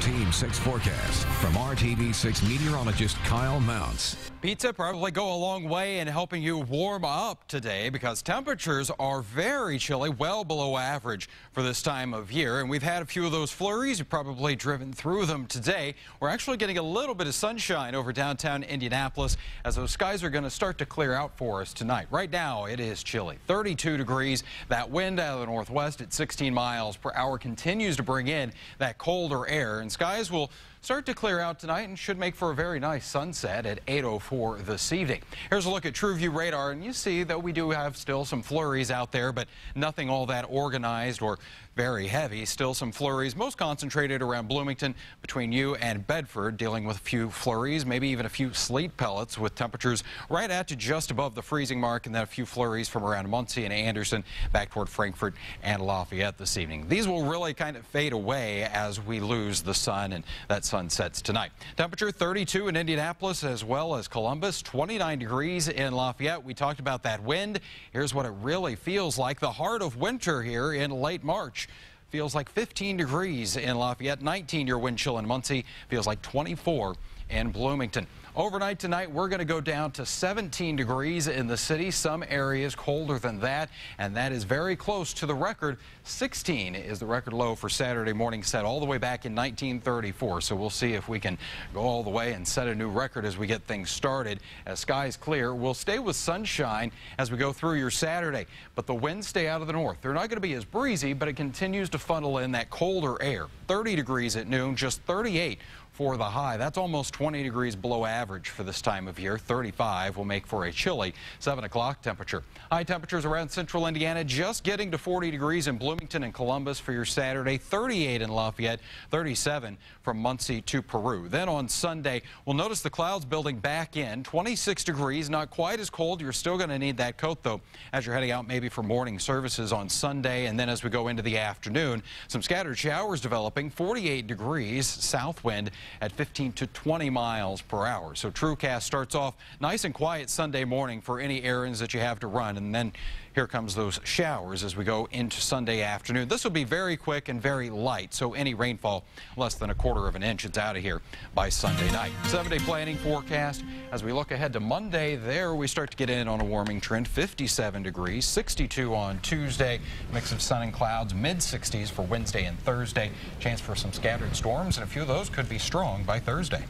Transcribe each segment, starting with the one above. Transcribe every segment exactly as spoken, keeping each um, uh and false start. Storm Team six forecast from R T V six meteorologist Kyle Mounts. Pizza probably go a long way in helping you warm up today because temperatures are very chilly, well below average for this time of year. And we've had a few of those flurries. You've probably driven through them today. We're actually getting a little bit of sunshine over downtown Indianapolis as those skies are going to start to clear out for us tonight. Right now, it is chilly, thirty-two degrees. That wind out of the northwest at sixteen miles per hour continues to bring in that colder air, and skies will start to clear out tonight and should make for a very nice sunset at eight oh four this evening. Here's a look at TrueView radar, and you see that we do have still some flurries out there, but nothing all that organized or very heavy. Still some flurries, most concentrated around Bloomington between you and Bedford, dealing with a few flurries, maybe even a few sleet pellets with temperatures right at to just above the freezing mark, and then a few flurries from around Muncie and Anderson back toward Frankfort and Lafayette this evening. These will really kind of fade away as we lose the sun, and that's sunsets tonight. Temperature thirty-two in Indianapolis as well as Columbus, twenty-nine degrees in Lafayette. We talked about that wind. Here's what it really feels like. The heart of winter here in late March. Feels like fifteen degrees in Lafayette, nineteen your wind chill in Muncie, feels like twenty-four in Bloomington. Overnight tonight, we're going to go down to seventeen degrees in the city. Some areas colder than that, and that is very close to the record. sixteen is the record low for Saturday morning, set all the way back in nineteen thirty-four. So we'll see if we can go all the way and set a new record as we get things started. As skies clear, we'll stay with sunshine as we go through your Saturday, but the winds stay out of the north. They're not going to be as breezy, but it continues to funnel in that colder air. thirty degrees at noon, just thirty-eight for the high. That's almost twenty degrees below average for this time of year. thirty-five will make for a chilly seven o'clock temperature. High temperatures around central Indiana, just getting to forty degrees in Bloomington and Columbus for your Saturday, thirty-eight in Lafayette, thirty-seven from Muncie to Peru. Then on Sunday, we'll notice the clouds building back in, twenty-six degrees, not quite as cold. You're still going to need that coat, though, as you're heading out maybe for morning services on Sunday. And then as we go into the afternoon, some scattered showers developing, forty-eight degrees, south wind at fifteen to twenty miles per hour. So Truecast starts off nice and quiet Sunday morning for any errands that you have to run, and then here comes those showers as we go into Sunday afternoon. This will be very quick and very light, so any rainfall less than a quarter of an inch, it's out of here by Sunday night. Seven-day planning forecast. As we look ahead to Monday, there we start to get in on a warming trend, fifty-seven degrees, sixty-two on Tuesday, mix of sun and clouds, mid sixties for Wednesday and Thursday, chance for some scattered storms, and a few of those could be strong by Thursday.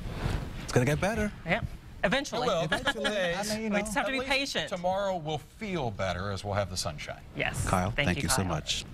It's going to get better. Yep. Eventually. It will. Eventually. I mean, you know, we just have to be patient. Tomorrow will feel better as we'll have the sunshine. Yes. Kyle, thank, thank you, you Kyle. so much.